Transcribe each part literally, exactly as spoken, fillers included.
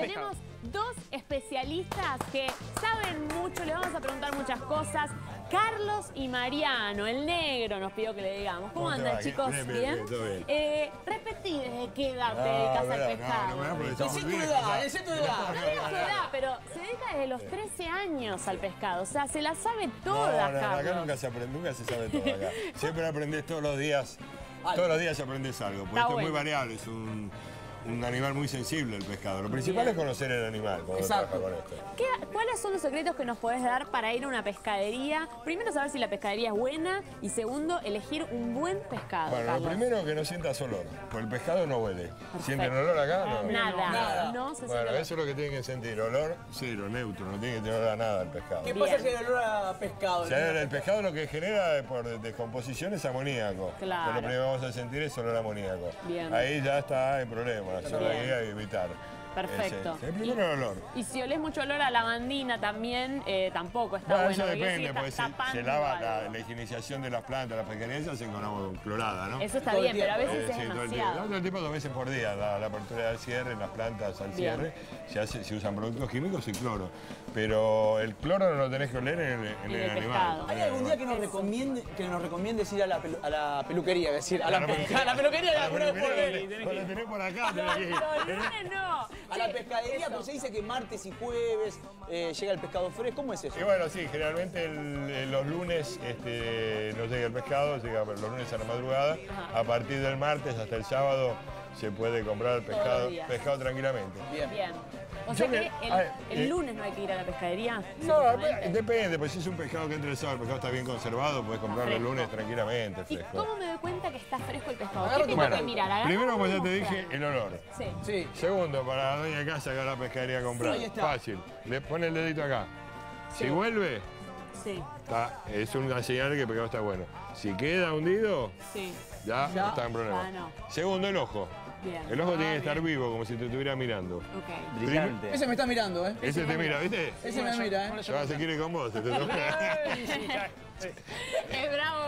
Tenemos dos especialistas que saben mucho, les vamos a preguntar muchas cosas. Carlos y Mariano, el negro nos pidió que le digamos. ¿Cómo, ¿Cómo andan, chicos? Bien, bien, bien, bien, bien. Eh, repetí desde qué edad te dedicas al pescado. No, no, no, no, es tu edad, es tu edad. No es tu edad, pero se dedica desde los trece años al pescado. O sea, se la sabe toda, no, no, Carlos. Acá nunca se aprende, nunca se sabe todo acá. Siempre aprendés todos los días. Algo. Todos los días aprendes algo, porque Está esto bueno. es muy variable, es un... un animal muy sensible el pescado. Lo principal Bien. es conocer el animal. Exacto. Con esto. ¿Qué, ¿Cuáles son los secretos que nos podés dar para ir a una pescadería? Primero, saber si la pescadería es buena y segundo, elegir un buen pescado. Bueno, Carlos. Lo primero, que no sientas olor, porque el pescado no huele. Perfecto. ¿Sienten olor acá? No. Nada. Nada. No se bueno, eso es lo que tienen que sentir. Olor cero, neutro, no tiene que tener olor a nada el pescado. ¿Qué Bien. pasa si el olor a pescado? O sea, el, el pescado lo que genera por descomposición es amoníaco. Claro. Pero lo primero que vamos a sentir es olor amoníaco. Bien. Ahí ya está el problema. Yo lo voy a evitar. Perfecto. Ese, el primero el olor. Y si olés mucho olor a lavandina también, eh, tampoco está bueno. bueno eso depende, si porque se, se lava la, la higienización de las plantas, las pesquerías se hacen con agua clorada, ¿no? Eso está todo bien, pero a veces eh, es sí, demasiado. Todo el, el tipo dos veces por día, la, la apertura del cierre, las plantas al bien. cierre, se, hace, se usan productos químicos y cloro. Pero el cloro no lo tenés que oler en el, en el, el animal. ¿Hay algún día que nos recomiende que nos recomiendes ir a la, pelu, a la peluquería? Es decir, a la, la peluquería, a la peluquería la ponés por ahí. La tenés por acá, tenés que ir. No, no. A sí, la pescadería, pero se dice que martes y jueves eh, llega el pescado fresco. ¿Cómo es eso? Y bueno, sí, generalmente el, los lunes este, no llega el pescado, llega los lunes a la madrugada. Ajá. A partir del martes hasta el sábado se puede comprar el pescado, pescado tranquilamente. Bien. Bien. O sea, yo que el, ver, el lunes eh, no hay que ir a la pescadería. No, depende, pues si es un pescado que entra el sábado, el pescado está bien conservado, puedes comprarlo el lunes tranquilamente. Fresco. ¿Y cómo me doy cuenta que está fresco el pescado? ¿Qué tengo bueno, que mirar? Primero, como ya te dije, el olor. Sí. sí. Segundo, para la dueña de casa que va a la pescadería a comprar. Sí, fácil. Le pone el dedito acá. Sí. Si vuelve, sí. está, es una señal que el pescado está bueno. Si queda hundido, sí. ya, ya está en problema. Ah, no. Segundo, el ojo. Bien. El ojo ah, tiene que estar bien. vivo, como si te estuviera mirando. Okay. Brillante. Ese me está mirando, ¿eh? Ese te mira, ¿viste? Ese me mira, ¿eh? Ahora se quiere con vos. Es bravo,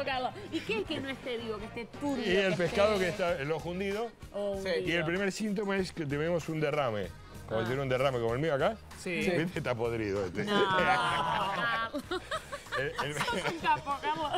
Carlos. ¿Y qué es que no esté vivo, que esté turbio? Y el pescado que está el ojo hundido. Oh, sí. Y el primer síntoma es que tenemos un derrame. Como ah. tiene un derrame como el mío acá. Sí. sí. ¿Viste? Está podrido este. No. El, el... Sos un capo, capo.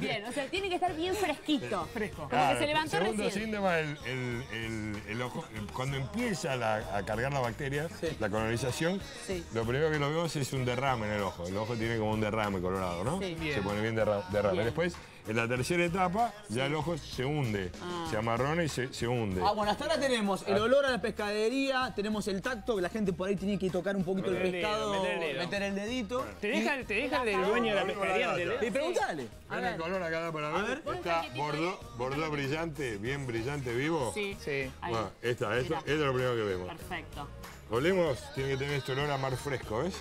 Bien, o sea, tiene que estar bien fresquito. Fresco. Como claro, que se levantó recién. El segundo síntoma, el, el, el, el ojo, el, cuando empieza la, a cargar la bacteria, sí. la colonización, sí. lo primero que lo veo es un derrame en el ojo. El ojo tiene como un derrame colorado, ¿no? Sí. Se pone bien derra derrame. Bien. Después, en la tercera etapa, ya el ojo se hunde, ah. se amarrona y se, se hunde. Ah, bueno, hasta ahora tenemos el olor a la pescadería, tenemos el tacto, que la gente por ahí tiene que tocar un poquito meter el pescado, el dedo, meter, el meter el dedito. Bueno. Te deja, te deja el dueño de la pescadería. Y pregúntale. El color acá para ver, ver. está bordó, bordó brillante, bien brillante, vivo. Sí, sí. Bueno, esta, esto, esto es lo primero que vemos. Perfecto. Olemos, tiene que tener este olor a mar fresco, ¿ves?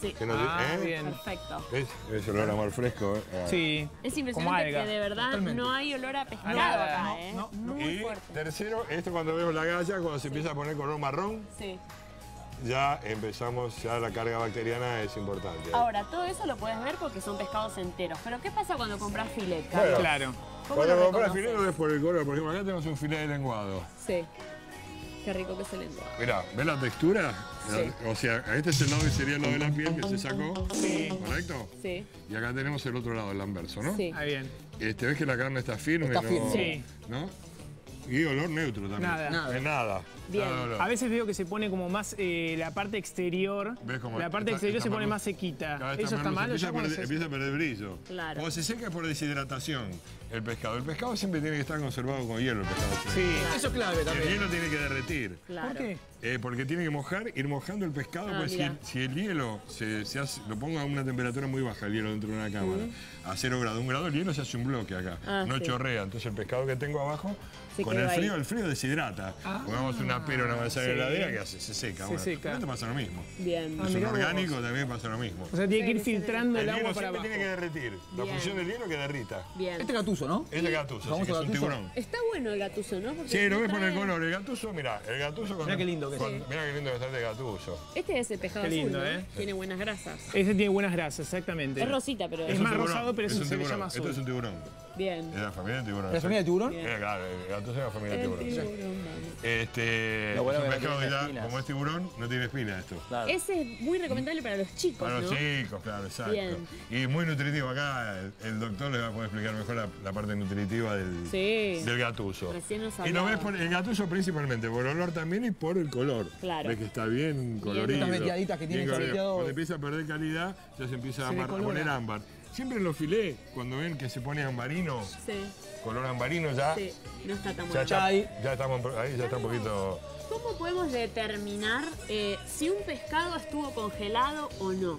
Sí. No, ah, ¿eh? Bien. Perfecto. ¿Ves? Es olor a mar fresco. ¿Eh? Ah. Sí. Es impresionante que de verdad Totalmente. no hay olor a pescado ah, acá, no, ¿eh? No, no. Muy y fuerte. Tercero, esto cuando vemos la galla, cuando se sí. empieza a poner color marrón. Sí. Ya empezamos, ya la carga bacteriana es importante. ¿Eh? Ahora, todo eso lo puedes ver porque son pescados enteros. Pero ¿qué pasa cuando compras filet, Carlos? Bueno, claro. Cuando compras filet no es por el color. Por ejemplo, acá tenemos un filet de lenguado. Sí. Qué rico que es el lenguado. Mirá, ¿ves la textura? Sí. O sea, este es el lado que sería el lado de la piel que se sacó. Sí. ¿Correcto? Sí. Y acá tenemos el otro lado, el anverso, ¿no? Sí. Ah, bien. Este, ¿ves que la carne está firme? Está firme. ¿No? Sí. ¿No? Y olor neutro también. Nada. Nada. Nada. Bien. Nada a veces veo que se pone como más eh, la parte exterior. ¿Ves cómo la parte está, exterior está se pone más sequita. Claro, está Eso está malo. Empieza, mal, empieza, empieza a perder brillo. Claro. O se seca por deshidratación el pescado. El pescado siempre tiene que estar conservado con hielo. El pescado sí. Claro. Eso es clave también. El hielo tiene que derretir. Claro. ¿Por qué? Eh, porque tiene que mojar, ir mojando el pescado. Ah, porque si, si el hielo se, se hace, lo pongo a una temperatura muy baja, el hielo dentro de una cámara, uh-huh. a cero grado, un grado, el hielo se hace un bloque acá, ah, no sí. chorrea. Entonces el pescado que tengo abajo, se con el frío, ahí. el frío deshidrata. Ah, Pongamos una pera, una manzana sí. de heladera que hace, se seca. Se bueno, seca. Esto pasa lo mismo. Bien. Ah, es un orgánico, vos. también pasa lo mismo. O sea, tiene que ir filtrando el, el agua hielo para abajo. Tiene que derretir. Bien. La función del hielo que derrita. Bien. Este gatuso, ¿no? Este gatuso, así que es un tiburón. Está bueno el gatuso, ¿no? Porque sí, lo ves por el color. El gatuso, mirá, el gatuso con el... Sí. Mira qué lindo que está este gatuso. Este es el pescado qué lindo, azul, ¿no? ¿eh? Tiene buenas grasas. Ese tiene buenas grasas, exactamente. Es rosita, pero... Es, es más tiburón. rosado, pero es, es un, un tiburón. Se le llama azul. Este es un tiburón. Bien. ¿Era familia de tiburón? ¿Era familia de tiburón? Eh, claro, entonces era familia de tiburón. tiburón sí. Este, no, bueno, es un pescado que ya, como es tiburón, no tiene espina esto. Claro. Ese es muy recomendable para los chicos, Para los ¿no? chicos, claro, exacto. Bien. Y muy nutritivo. Acá el, el doctor les va a poder explicar mejor la, la parte nutritiva del, sí. del gatuso. Recién nos hablaba. Y lo ves por el gatuso principalmente, por el olor también y por el color. Claro. Ves que está bien colorido. Estas veteaditas que tienen coloreado. Cuando empieza a perder calidad, ya se empieza se a poner ámbar. Siempre en los filés, cuando ven que se pone ambarino, sí. color ambarino ya... Sí, no está tan bueno. Ya, ya, ya estamos ahí, ya está un poquito... ¿Cómo podemos determinar eh, si un pescado estuvo congelado o no?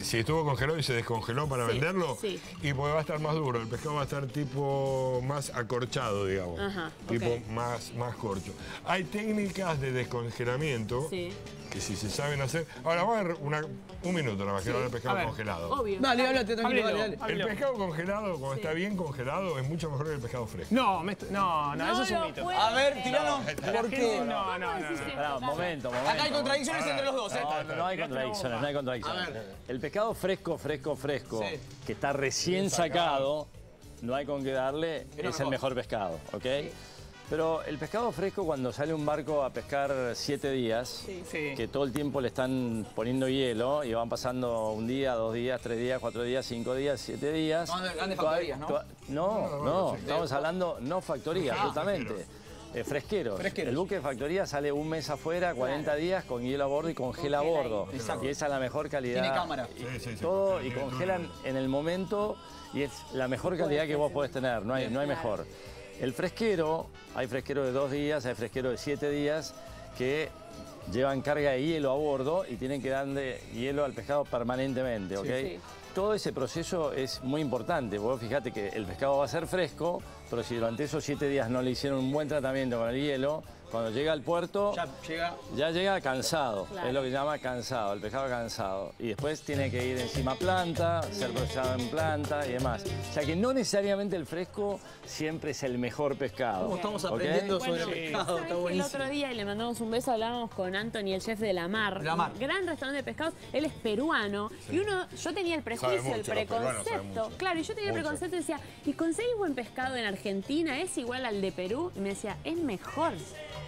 Si estuvo congelado y se descongeló para sí, venderlo, sí. y pues va a estar más duro, el pescado va a estar tipo más acorchado, digamos. Ajá, tipo okay. más, más corcho. Hay técnicas de descongelamiento sí. que si se saben hacer... Ahora, vamos a ver una, un minuto, nada más, que no el pescado congelado. Obvio. Dale, háblate, tranquilo, dale, dale. El pescado congelado, cuando sí. está bien congelado, es mucho mejor que el pescado fresco. No, me no, no, no, eso es un mito. A ver, tiralo, porque... No, no, no, no, no. Pará, momento, momento. Acá hay contradicciones entre los dos, ¿eh? No, no hay contradicciones, no hay contradicciones. El pescado fresco, fresco, fresco, sí. que está recién sacado, no hay con qué darle, pero es mejor. el mejor pescado, ¿ok? Sí. Pero el pescado fresco, cuando sale un barco a pescar siete días, sí. Sí. que todo el tiempo le están poniendo hielo y van pasando un día, dos días, tres días, cuatro días, cinco días, siete días. No, de grandes factorías, ¿no? No, no, no, estamos hablando no factoría, ah, justamente. Eh, fresqueros. fresqueros. El buque de factoría sale un mes afuera, cuarenta claro. días, con hielo a bordo y congela, congela a bordo. Exacto. Y esa es la mejor calidad. Tiene cámara. Y, sí, sí, todo, sí, sí, y congelan en el momento y es la mejor calidad que vos podés tener, no hay, no hay mejor. El fresquero, hay fresquero de dos días, hay fresquero de siete días, que llevan carga de hielo a bordo y tienen que darle hielo al pescado permanentemente, ¿ok? Sí, sí. Todo ese proceso es muy importante. Vos fijate que el pescado va a ser fresco, pero si durante esos siete días no le hicieron un buen tratamiento con el hielo, cuando llega al puerto, ya llega, ya llega cansado. Claro. Es lo que se llama cansado, el pescado cansado. Y después tiene que ir encima planta, ser procesado en planta y demás. O sea que no necesariamente el fresco siempre es el mejor pescado. Como estamos aprendiendo ¿okay? sobre bueno, el pescado, está buenísimo. El otro día, y le mandamos un beso, hablábamos con Anthony, el chef de La Mar. La Mar. Gran restaurante de pescados. Él es peruano. Sí. Y uno, yo tenía el prejuicio. Mucho, el preconcepto, claro, y yo tenía mucho. el preconcepto y decía, ¿y conseguís buen pescado en Argentina? ¿Es igual al de Perú? Y me decía, es mejor.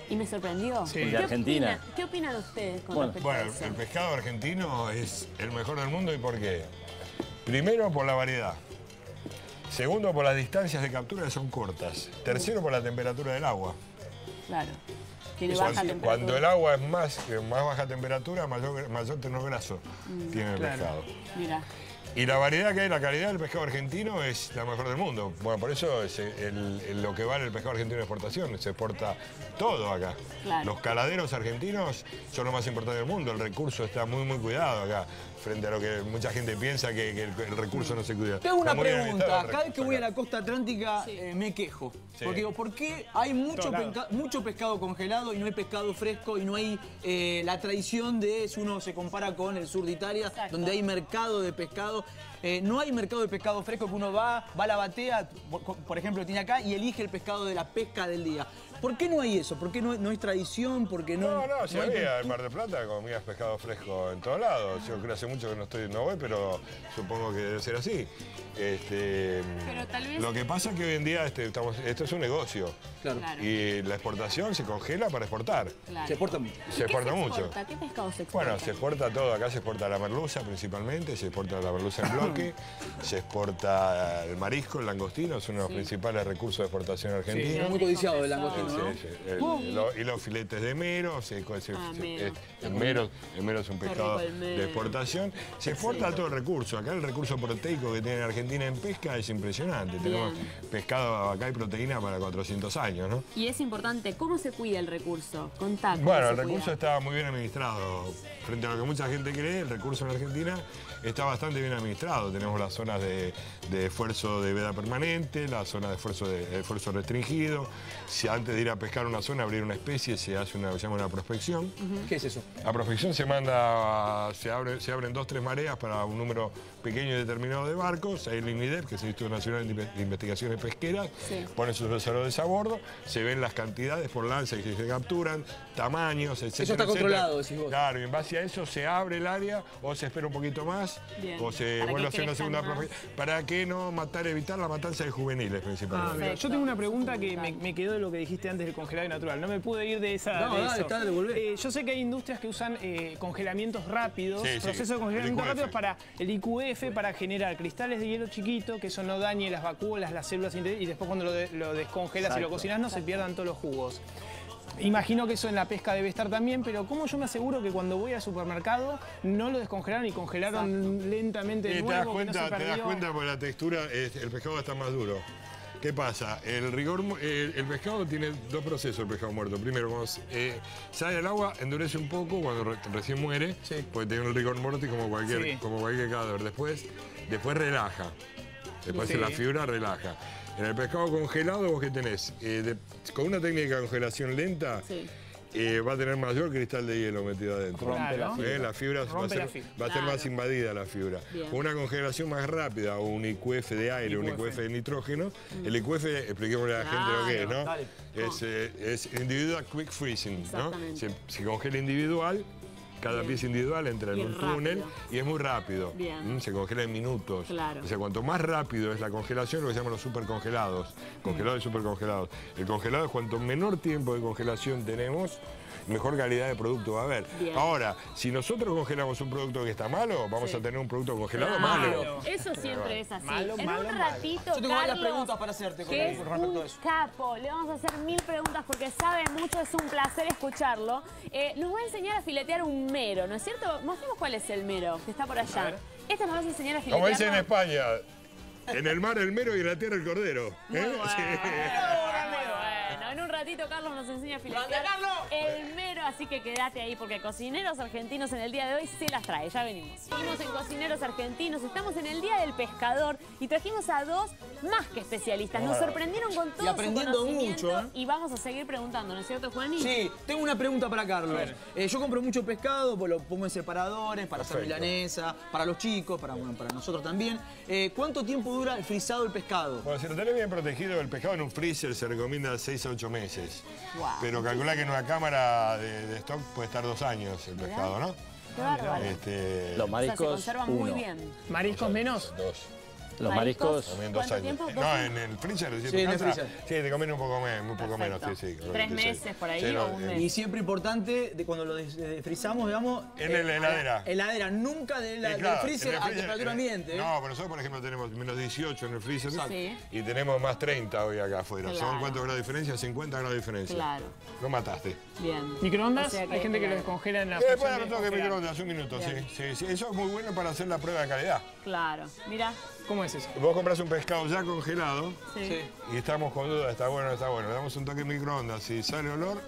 Y me sorprendió. Sí. ¿Qué de Argentina. Opina, ¿Qué opinan ustedes con bueno, respecto bueno, a eso? El pescado argentino es el mejor del mundo. ¿Y por qué? Primero, por la variedad. Segundo, por las distancias de captura que son cortas. Tercero, por la temperatura del agua. Claro. Baja cuando el agua es más, más baja temperatura, mayor, mayor tenor graso mm, tiene el claro. pescado. Mirá. Y la variedad que hay, la calidad del pescado argentino es la mejor del mundo. Bueno, por eso es el, el, lo que vale el pescado argentino de exportación. Se exporta todo acá. Claro. Los caladeros argentinos son lo más importante del mundo. El recurso está muy, muy cuidado acá. Frente a lo que mucha gente piensa que, que el, el recurso no se cuida. Te hago una pregunta. Cada vez que voy a la costa atlántica sí. eh, me quejo. Sí. Porque digo, ¿por qué hay mucho, pesca, mucho pescado congelado y no hay pescado fresco y no hay eh, la tradición de, si uno se compara con el sur de Italia, Exacto. donde hay mercado de pescado? Eh, no hay mercado de pescado fresco que uno va, va a la batea, por, por ejemplo, tiene acá, y elige el pescado de la pesca del día. ¿Por qué no hay eso? ¿Por qué no, no hay tradición? ¿Por qué no, no, no, no si había en Mar del Plata comías pescado fresco en todos lados. Yo creo que hace mucho que no estoy, no voy, pero supongo que debe ser así. Este, pero tal vez... Lo que pasa es que hoy en día este, estamos, esto es un negocio. Claro. Claro. Y la exportación se congela para exportar. Claro. Se exporta mucho. Se exporta se mucho. Exporta? ¿Qué pescado se exporta? Bueno, se exporta todo. Acá se exporta la merluza principalmente, se exporta la merluza en bloque, se exporta el marisco, el langostino, es uno de los sí. principales recursos de exportación argentina. Sí, es muy codiciado el langostino. Sí, sí, sí. El, oh. lo, y los filetes de meros, el, ah, el, el meros es un pescado de exportación. Se exporta todo el recurso. Acá el recurso proteico que tiene Argentina en pesca es impresionante. Bien. Tenemos pescado, acá hay proteína para cuatrocientos años, ¿no? Y es importante, ¿cómo se cuida el recurso? Contá, bueno, el recurso cuida? está muy bien administrado. Frente a lo que mucha gente cree, el recurso en Argentina está bastante bien administrado. Tenemos las zonas de, de esfuerzo de veda permanente, la zona de esfuerzo, de, de esfuerzo restringido. Si antes de ir a pescar una zona, abrir una especie, se hace una, se llama una prospección. Uh-huh. ¿Qué es eso? La prospección se manda, a, se, abre, se abren dos, tres mareas para un número pequeño y determinado de barcos. Ahí el INIDEP, que es el Instituto Nacional de Investigaciones Pesqueras, sí, pone sus reservadores a bordo, se ven las cantidades por lanza que se capturan, tamaños, etcétera. Eso está controlado, decís vos. Claro, y en base a eso se abre el área, o se espera un poquito más, bien, o se vuelve a hacer una segunda prospección. ¿Para qué no matar, evitar la matanza de juveniles principalmente? Ah, yo tengo una pregunta que me, me quedó de lo que dijiste antes del congelado natural. No me pude ir de esa... No, de dale, dale, volvé. Eh, yo sé que hay industrias que usan eh, congelamientos rápidos, sí, procesos sí, de congelamiento rápidos para el I Q F, para generar cristales de hielo chiquito, que eso no dañe las vacuolas, las células interiores, y después cuando lo, de, lo descongelas, exacto, y lo cocinas, no se pierdan todos los jugos. Imagino que eso en la pesca debe estar también, pero ¿cómo yo me aseguro que cuando voy al supermercado no lo descongelaron y congelaron, exacto, lentamente de nuevo? Te das cuenta, no se perdió? Te das cuenta porque la textura, es, el pescado está más duro. ¿Qué pasa? El rigor, el, el pescado tiene dos procesos, el pescado muerto. Primero, cuando eh, sale al agua, endurece un poco cuando re, recién muere, sí, porque tiene un rigor mortis como cualquier, sí, como cualquier cadáver. Después, después relaja, después, sí, la fibra relaja. En el pescado congelado, ¿vos qué tenés? Eh, de, con una técnica de congelación lenta, sí, eh, va a tener mayor cristal de hielo metido adentro. Rompe la fibra. Eh, la fibra va a ser, la fibra. Va a ser claro, más invadida la fibra. Bien. Una congelación más rápida, un I Q F de aire, I Q F, un I Q F de nitrógeno. Mm. El I Q F, expliquémosle a la gente claro, lo que es, ¿no? Dale. Es, eh, es individual quick freezing, ¿no? Se, se congela individual. Cada bien, pieza individual entra en bien un túnel rápido, y es muy rápido. Bien. Se congela en minutos. Claro. O sea, cuanto más rápido es la congelación, lo que se llaman los supercongelados. Congelados bien, y supercongelados. El congelado es cuanto menor tiempo de congelación tenemos, mejor calidad de producto va a haber. Bien. Ahora, si nosotros congelamos un producto que está malo, vamos sí, a tener un producto congelado claro, malo. Eso siempre es así. Malo, en malo, un ratito, malo. Yo tengo Carlos, preguntas para hacerte con que es un eso, capo. Le vamos a hacer mil preguntas porque sabe mucho, es un placer escucharlo. Eh, nos va a enseñar a filetear un mero, ¿no es cierto? Mostremos cuál es el mero, que está por allá. Esta nos va a enseñar a filetear. Como dicen en España, en el mar el mero y en la tierra el cordero. Muy ¿eh? Bueno. Sí. En un ratito Carlos nos enseña a filetear el mero, así que quédate ahí porque Cocineros Argentinos en el día de hoy se las trae, ya venimos. Seguimos en Cocineros Argentinos, estamos en el Día del Pescador y trajimos a dos más que especialistas, nos sorprendieron con todo y aprendiendo su conocimiento mucho, ¿eh? Y vamos a seguir preguntando, ¿no es cierto, Juaní? Sí, tengo una pregunta para Carlos. Eh, yo compro mucho pescado, pues lo pongo en separadores para perfecto, hacer milanesa, para los chicos, para, bueno, para nosotros también. Eh, ¿Cuánto tiempo dura el frisado del pescado? Bueno, si lo tenés bien protegido, el pescado en un freezer se recomienda seis a ocho meses, wow, pero calcula que en una cámara de, de stock puede estar dos años el pescado, ¿no? Claro. Este... Los mariscos, o sea, se conservan uno, muy bien. ¿Mariscos menos? Dos. Los mariscos... También dos años. Tiempo, ¿dos no, años? En el freezer, ¿sí? Sí, en el freezer. Sí, te comen un poco, me, un poco menos. Sí, sí, tres meses por ahí sí, no, o un mes. Y siempre importante, de cuando lo desfrizamos, digamos... En eh, la heladera. Heladera, nunca de la, claro, del freezer, freezer a temperatura ambiente. ¿Eh? No, pero nosotros, por ejemplo, tenemos menos dieciocho en el freezer sí, y tenemos más treinta hoy acá afuera. Claro. ¿Son cuántos grados de diferencia? cincuenta grados de diferencia. Claro. Lo mataste. Bien. ¿Microondas? O sea, hay gente que lo descongela en la... Eh, bueno, no tengo que microondas, un minuto, sí, sí. Eso es muy bueno para hacer la prueba de calidad. Claro. Mira. ¿Cómo es eso? Vos compras un pescado ya congelado sí, y estamos con duda, está bueno o no está bueno. Le damos un toque en microondas, si sale olor...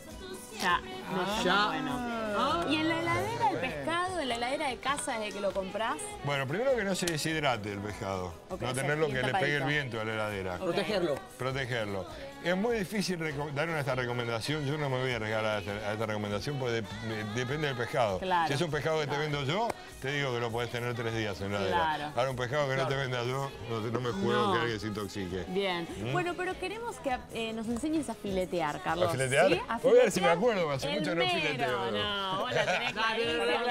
Ya, no ah, ya. Bueno. Ah, ¿y en la heladera del pescado, en la heladera de casa desde que lo comprás? Bueno, primero que no se deshidrate el pescado. Okay, no tenerlo que le pegue el viento a la heladera. Okay. Protegerlo. Protegerlo. Es muy difícil dar una esta recomendación, yo no me voy a regalar a esta recomendación porque de depende del pescado. Claro. Si es un pescado que claro, te vendo yo, te digo que lo podés tener tres días en la heladera. Claro. Ahora un pescado que claro, no te venda yo, no, no me juego no, que alguien se intoxique. Bien. ¿Mm? Bueno, pero queremos que eh, nos enseñes a filetear, Carlos. ¿A filetear? ¿Sí? A filetear. Voy a ver si me acuerdo, hace mucho no fileteo. No, vos la tenés que ir. Desde los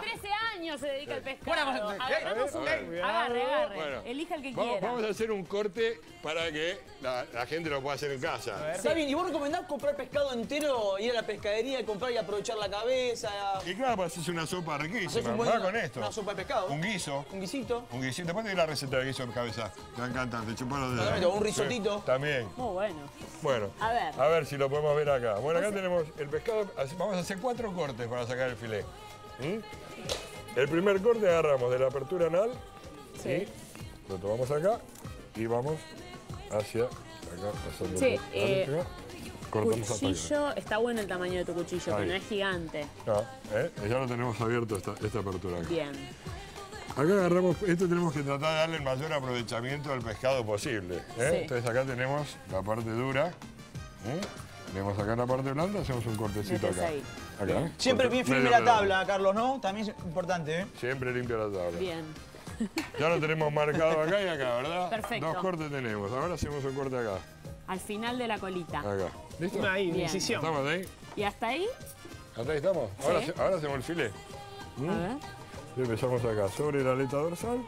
trece años se dedica al pescado. Agarramos un... Agarre, agarre. Bueno, elija el que vamos, quiera. Vamos a hacer un corte para que la, la gente lo pueda hacer en casa. Está bien, ¿y vos recomendás comprar pescado entero, ir a la pescadería, comprar y aprovechar la cabeza? Y claro, para hacerse una sopa riquísima. Buen, con esto. Una sopa de pescado. Un guiso. Un guisito. Un guisito. Después te doy la receta de guiso de cabeza. Te encanta, te chupan los dedos. Claro, un risotito. También. Muy bueno. Bueno. A ver. A ver si lo podemos ver acá. Bueno, acá tenemos el pescado. Vamos a hacer cuatro cortes para sacar el filete. ¿Mm? El primer corte agarramos de la apertura anal. Sí. Y lo tomamos acá y vamos hacia acá. Pasando sí. Eh, cortamos cuchillo. Acá. Está bueno el tamaño de tu cuchillo, ahí, que no es gigante. No, ¿eh? Ya lo tenemos abierto esta, esta apertura acá. Bien. Acá agarramos, esto tenemos que tratar de darle el mayor aprovechamiento al pescado posible. ¿Eh? Sí. Entonces acá tenemos la parte dura. ¿Eh? Tenemos acá en la parte blanda, hacemos un cortecito acá. acá. Siempre bien firme la tabla, Carlos, ¿no? También es importante, ¿eh? Siempre limpia la tabla. Bien. Ya lo tenemos marcado acá y acá, ¿verdad? Perfecto. Dos cortes tenemos. Ahora hacemos un corte acá. Al final de la colita. Acá. ¿Listo? Ahí, decisión. ¿Estamos ahí? ¿Y hasta ahí? Hasta ahí estamos. Ahora, sí. ahora hacemos el filé. ¿Mm? A ver. Y empezamos acá, sobre la aleta dorsal.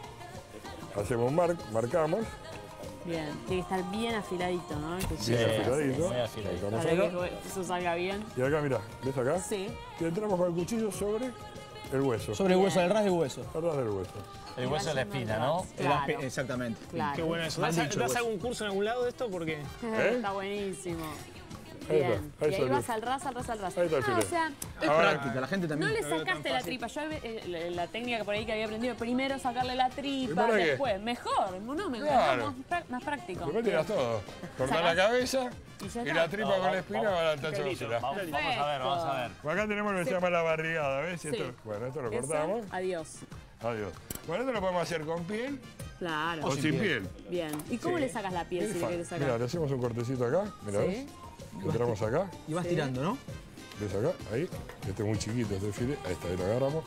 Hacemos mar, marcamos. Bien, tiene que estar bien afiladito, ¿no? Que sí, bien afiladito. Bien afiladito. Para que eso salga bien. Y acá, mirá, ¿ves acá? Sí. Y entramos con el cuchillo sobre el hueso. Sobre el hueso, el ras del hueso. El ras del hueso. El hueso es la espina, ¿no? Claro. Exactamente. Claro. Qué bueno eso. ¿Vas a algún curso en algún lado de esto? Porque ¿Eh? está buenísimo. Bien. Ahí está, ahí y ahí salió. vas al ras, al ras, al ras. Ahí está el filete. No, o sea, es práctica, la gente también. No le sacaste la tripa. Yo eh, la, la técnica que por ahí que había aprendido, primero sacarle la tripa, después. Qué? Mejor, no, me claro. más, más práctico. Después tiras todo. Cortar la cabeza y, y la tripa no, con la espina va al tacho de Vamos a ver, vamos a ver. Acá tenemos lo que se llama la barrigada, ¿ves? Sí. Esto, bueno, esto lo cortamos. Eso, adiós. Adiós. Bueno, esto lo podemos hacer con piel. Claro. O, o sin, sin piel. piel. Bien. ¿Y cómo sí. le sacas la piel si le quieres sacar? Mira, le hacemos un cortecito acá, mira, ¿ves? Entramos acá. Y vas sí. tirando, ¿no? ¿Ves acá? Ahí. Este es muy chiquito, este filete. Ahí está, ahí lo agarramos.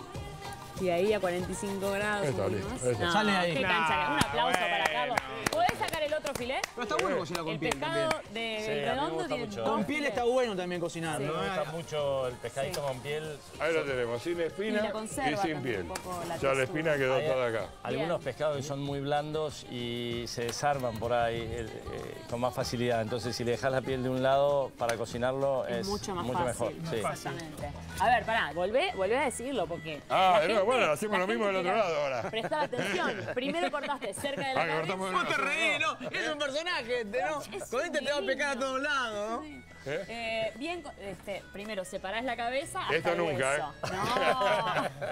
Y ahí a cuarenta y cinco grados. Ahí está, listo. Ahí está. No, Sale ahí. Qué cancha. Un aplauso bueno. para Carlos. ¿Podés sacar el otro filete? Pero está bueno cocinar con el piel. El pescado de sí, redondo tiene mucho. Con piel está bueno también cocinar. Sí. ¿no? Me gusta mucho el pescadito sí. con piel. Ahí lo tenemos, sin espina y, y sin piel. La ya la espina quedó hay, toda acá. Algunos pescados que son muy blandos y se desarman por ahí eh, eh, con más facilidad. Entonces, si le dejas la piel de un lado para cocinarlo es, es mucho, más mucho fácil, mejor. Más sí. Exactamente. A ver, pará, volvé, volvé a decirlo porque... Ah, gente, no, bueno, hacemos lo mismo del otro lado ahora. Prestá atención. Primero cortaste cerca de la cabeza. No te reí, no. Es un personaje, ¿no? Con este te va a pecar a todos lados, ¿no? ¿Eh? Eh, bien, este, primero separás la cabeza hasta Esto nunca, el hueso. ¿eh?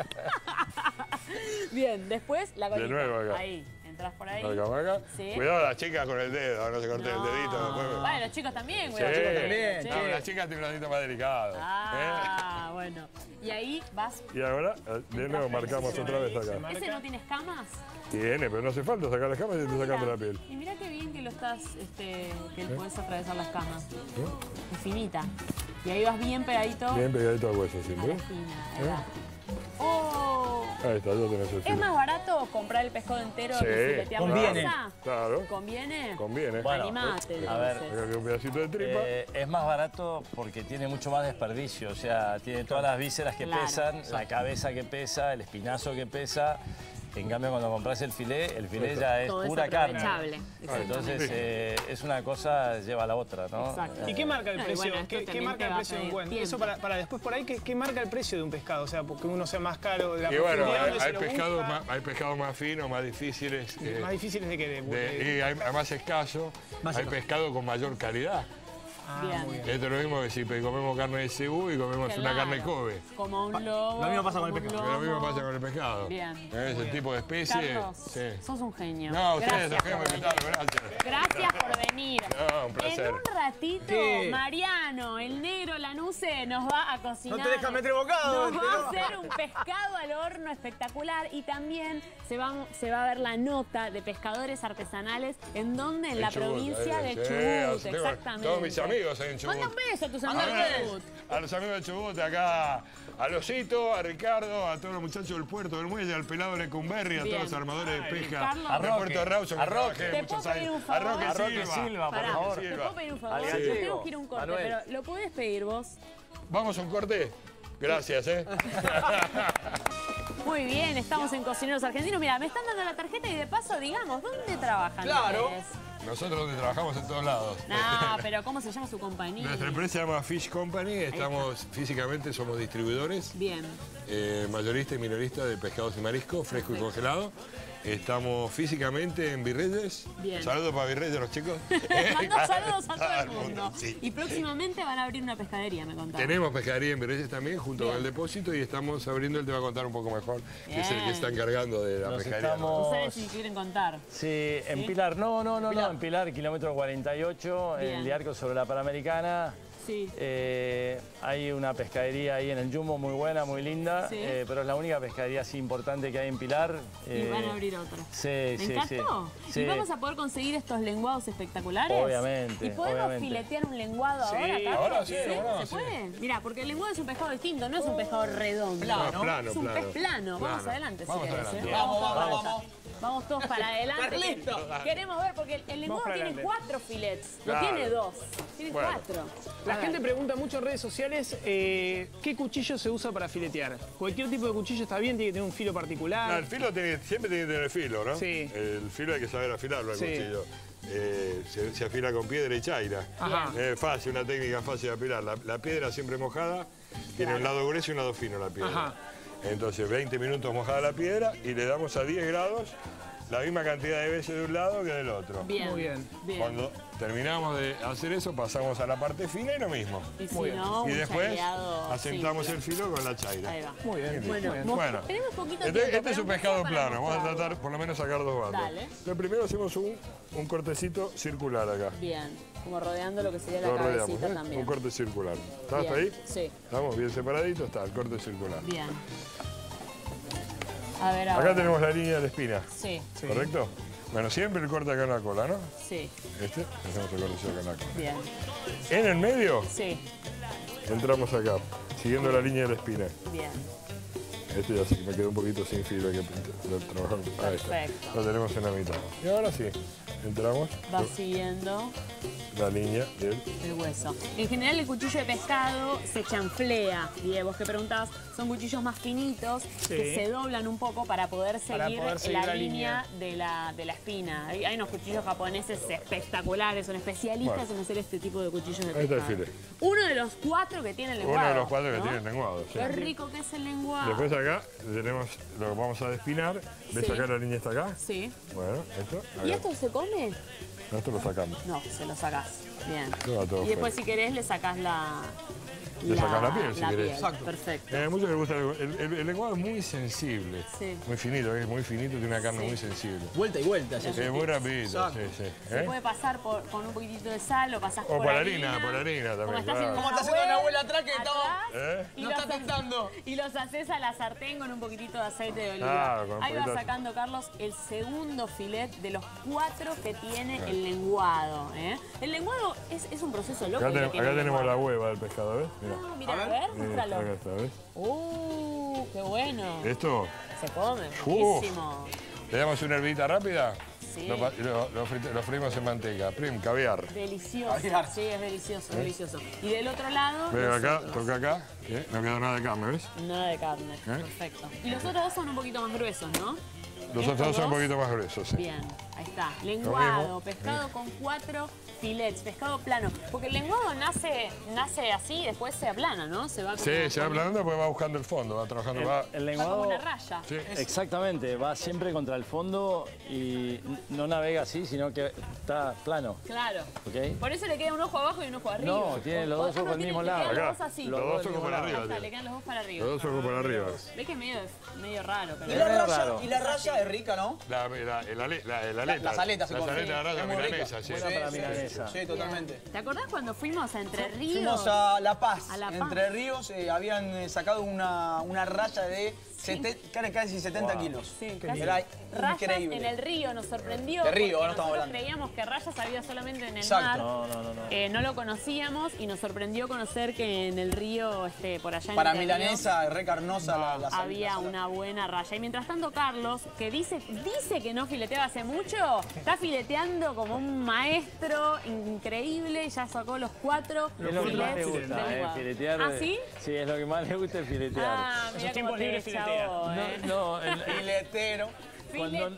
No. Bien, después la colita. De nuevo acá. Ahí, entras por ahí. Acá, acá. Sí. Cuidado las chicas con el dedo, no se corten no. el dedito. Después. Vale, los chicos también, güey. Sí. Los chicos también. Sí. No, las chicas tienen un dedito más delicado. Ah, ¿eh? bueno. Y ahí vas. Y ahora, de nuevo, marcamos sí, otra vez acá. ¿Ese no tiene escamas? Tiene, pero no hace falta sacar las escamas y ah, te sacamos la piel. Y mira qué bien que lo estás, este, que ¿Eh? puedes atravesar las escamas. ¿Eh? Infinita. Y ahí vas bien pegadito. Bien pegadito al hueso, ¿sí? A la esquina, ¿Eh? ¡Oh! Ahí está, yo tenés el ¿Es más barato comprar el pescado entero sí. que si Conviene. Claro. claro. ¿Conviene? Conviene. Bueno, Animate. A ver. Entonces. Un pedacito de tripa. Eh, es más barato porque tiene mucho más desperdicio. O sea, tiene todas las vísceras que claro. pesan, la cabeza que pesa, el espinazo que pesa. En cambio, cuando compras el filé, el filé ya es Todo pura es carne. Entonces, eh, es una cosa lleva a la otra, ¿no? Exacto. ¿Y qué marca el precio? No, bueno, ¿Qué, ¿Qué marca el precio de un buen? Eso para, para después por ahí, ¿qué, ¿qué marca el precio de un pescado? O sea, porque uno sea más caro de la Y bueno, hay, hay pescados más, pescado más finos, más difíciles. Eh, más difíciles de que de, de, de, Y hay más escasos. Hay pescado con mayor calidad. Ah, esto es lo mismo que si comemos carne de cebú y comemos claro. una carne Kobe. Como un lobo. Lo mismo pasa con el pescado. Lo mismo pasa con el pescado. Bien. Es el tipo de especie. Carlos, sí. sos un genio. No, ustedes son genios. Gracias. Gracias por venir. No, un placer. En un ratito, sí. Mariano, el negro Lanuse, nos va a cocinar. No te dejas meter bocado. Nos va no. a hacer un pescado al horno espectacular y también se va, se va a ver la nota de pescadores artesanales en donde en el la Chubut, provincia de Chubut. Sí, exactamente. Todos mis amigos. Manda un beso a tus amigos de Chubut. A los amigos de Chubut, acá a Losito, a Ricardo, a todos los muchachos del puerto del muelle, al pelado de Lecumberri, a todos los armadores Ay, de pesca. A de Puerto Rawson, a Roque, ¿Te puedo pedir un favor? A Roque Silva, por favor. Te puedo pedir un favor. Yo tengo que ir a un corte, Manuel. pero ¿lo podés pedir vos? Vamos a un corte. Gracias, ¿eh? Muy bien, estamos en Cocineros Argentinos. Mira, me están dando la tarjeta y de paso, digamos, ¿dónde trabajan? Claro. Nosotros donde trabajamos en todos lados. No, pero ¿cómo se llama su compañía? Nuestra empresa se llama Fish Company. Estamos físicamente, somos distribuidores. Bien. Eh, mayorista y minorista de pescados y mariscos, fresco Perfecto. y congelado. Estamos físicamente en Virreyes. Bien. Saludos para Virreyes, los chicos. Mando saludos a todo el mundo. Sí. Y próximamente van a abrir una pescadería, me contaron. Tenemos pescadería en Virreyes también, junto Bien. con el depósito, y estamos abriendo, él te va a contar un poco mejor, Bien. que es el que está encargando de la Nos pescadería. Estamos... ¿No sabes si quieren contar? Sí, en ¿Sí? Pilar, no, no, no, Pilar. no, en Pilar, kilómetro cuarenta y ocho, Bien. en Diarco sobre la Panamericana. Sí. Eh, hay una pescadería ahí en el Jumbo muy buena, muy linda, sí. eh, pero es la única pescadería así importante que hay en Pilar. Y eh, van a abrir otra. Sí, ¿Me sí, encantó? Sí. ¿Y vamos a poder conseguir estos lenguados espectaculares? Obviamente. ¿Y podemos obviamente. filetear un lenguado sí, ahora, Carlos? Ahora sí, ¿Sí? ahora ¿Se sí. puede? Mirá, porque el lenguado es un pescado distinto, no es un pescado redondo. Plano, plano, es un plano. pez plano. plano. Vamos adelante, vamos si adelante. Querés, ¿eh? Vamos, vamos, vamos. Vamos todos para adelante. Listo. Queremos ver, porque el, el lenguado tiene cuatro filets, claro. no tiene dos, tiene bueno. cuatro. La gente pregunta mucho en redes sociales eh, qué cuchillo se usa para filetear. ¿Cualquier tipo de cuchillo está bien? ¿Tiene que tener un filo particular? No, el filo tiene, siempre tiene que tener filo, ¿no? Sí. El filo hay que saber afilarlo, el sí. cuchillo. Eh, se, se afila con piedra y chaira. Ajá. Es eh, fácil, una técnica fácil de afilar. La, la piedra siempre mojada, claro. tiene un lado grueso y un lado fino la piedra. Ajá. Entonces veinte minutos mojada la piedra y le damos a diez grados la misma cantidad de veces de un lado que del otro. Bien. Muy bien. bien. Cuando terminamos de hacer eso pasamos a la parte fina y lo mismo. Y, si Muy bien. No, y después chaleado, asentamos sí, el filo con la chaira. Ahí va. Muy bien. Bueno, bien. bueno. Tenemos poquito este, tiempo, este es un pescado plano. Vamos a tratar por lo menos sacar dos bandos. Dale. Entonces primero hacemos un, un cortecito circular acá. Bien. Como rodeando lo que sería lo la cabecita rodeamos, ¿eh? también. Un corte circular. ¿Está hasta ahí? Sí. Estamos bien separaditos, está el corte circular. Bien. A ver, acá ahora. tenemos la línea de la espina. Sí. ¿Correcto? Bueno, siempre el corte acá en la cola, ¿no? Sí. Este, hacemos el corte acá en la cola. Bien. ¿En el medio? Sí. Entramos acá, siguiendo bien. la línea de la espina. Bien. Este ya sí, me quedó un poquito sin filo. Que trabajar. Ahí está. Lo tenemos en la mitad. Y ahora sí, entramos. Va siguiendo la línea del el hueso. En general el cuchillo de pescado se chanflea. Diego, vos que preguntabas, son cuchillos más finitos sí. que se doblan un poco para poder seguir, para poder seguir la, la línea, línea de, la, de la espina. Hay, hay unos cuchillos japoneses espectaculares, son especialistas bueno. en hacer este tipo de cuchillos de pescado. Ahí está el filete. Uno de los cuatro que tiene el lenguado. Uno de los cuatro ¿no? que tiene el lenguado. Sí. Qué rico que es el lenguado. Después acá tenemos, lo vamos a despinar. ¿Ves sí. acá la línea está acá? Sí. Bueno, esto. Acá. ¿Y esto se come? No, esto lo sacamos. No, se lo sacás. Bien. Y después, si querés, le sacás la... Le la, sacás la piel, si la querés. Piel. Exacto. Perfecto. Eh, muchos les gusta el, el, el lenguado es muy sensible. Sí. Muy finito, es muy finito, tiene una carne sí. muy sensible. Vuelta y vuelta. Es sí, muy rapidito, sí, sí. Se ¿Eh? puede pasar por, con un poquitito de sal, lo pasás o por, por harina. O por harina, por harina también. Como claro. está haciendo una abuela, abuela atrás que estaba... ¿Eh? No está tentando. Y los haces a la sartén con un poquitito de aceite de oliva. Claro, Ahí vas sacando, Carlos, el segundo filet de los cuatro que tiene claro. el lenguado. ¿eh? El lenguado es, es un proceso loco. Acá, ten, acá tenemos la hueva del pescado, ¿ves? No, mira, a ver, muéstralo. Acá está, ¿ves? ¡Uh, qué bueno! ¿Esto? Se come, buenísimo. Uh, ¿Le damos una hervidita rápida? Sí. Lo, lo, lo, frito, lo freímos en manteca, prim, caviar. Delicioso, caviar. sí, es delicioso, ¿Eh? delicioso. Y del otro lado... Venga acá, otros. toca acá, ¿Eh? no queda nada de carne, ¿ves? Nada de carne, ¿Eh? perfecto. Y los otros dos son un poquito más gruesos, ¿no? Los otros dos son un poquito más gruesos, sí. Bien, ahí está. Lenguado, pescado sí. con cuatro... filets, pescado plano, porque el lenguado nace, nace así y después se aplana, ¿no? Se va sí, se va aplanando porque va buscando el fondo, va trabajando, el, va... El lenguado, va como una raya. Sí. Exactamente, va siempre contra el fondo y no navega así, sino que está plano. Claro. ¿Okay? Por eso le queda un ojo abajo y un ojo arriba. No, tiene los dos ojos al mismo lado. Acá, los, así. los, los dos ojos para arriba. Hasta, le quedan los dos para arriba. Los dos ojos para arriba. Ve que es medio, medio raro. Pero ¿Y, la raya, raro. ¿Y la raya es rica, no? La, la, la, la, la, la aleta. Las aletas se comen. Las aletas de la raya milanesa, sí. Sí, totalmente. Bien. ¿Te acordás cuando fuimos a Entre Ríos? Fuimos a La Paz. A La Paz. Entre Ríos eh, habían sacado una, una raya de sí. casi setenta wow. kilos. Sí, casi. Era rayas increíble. En el río nos sorprendió. De río, no estamos hablando. Creíamos que rayas había solamente en el Exacto. mar. No, no, no. No. Eh, no lo conocíamos y nos sorprendió conocer que en el río, este, por allá en Para milanesa, río, re carnosa no, la, la había salida. una buena raya. Y mientras tanto, Carlos, que dice, dice que no fileteaba hace mucho, está fileteando como un maestro. Increíble, ya sacó los cuatro. Es lo que más le gusta, eh, filetear. ¿Ah, sí? Sí, es lo que más le gusta, es filetear. Ah, mira cómo te chavó, ¿eh? No, no, el filetero. Cuando,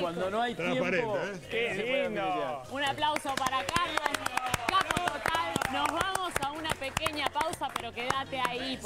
cuando no hay tiempo... ¿eh? ¡Qué lindo! Un aplauso para Carlos. Capo total. Nos vamos a una pequeña pausa, pero quédate ahí.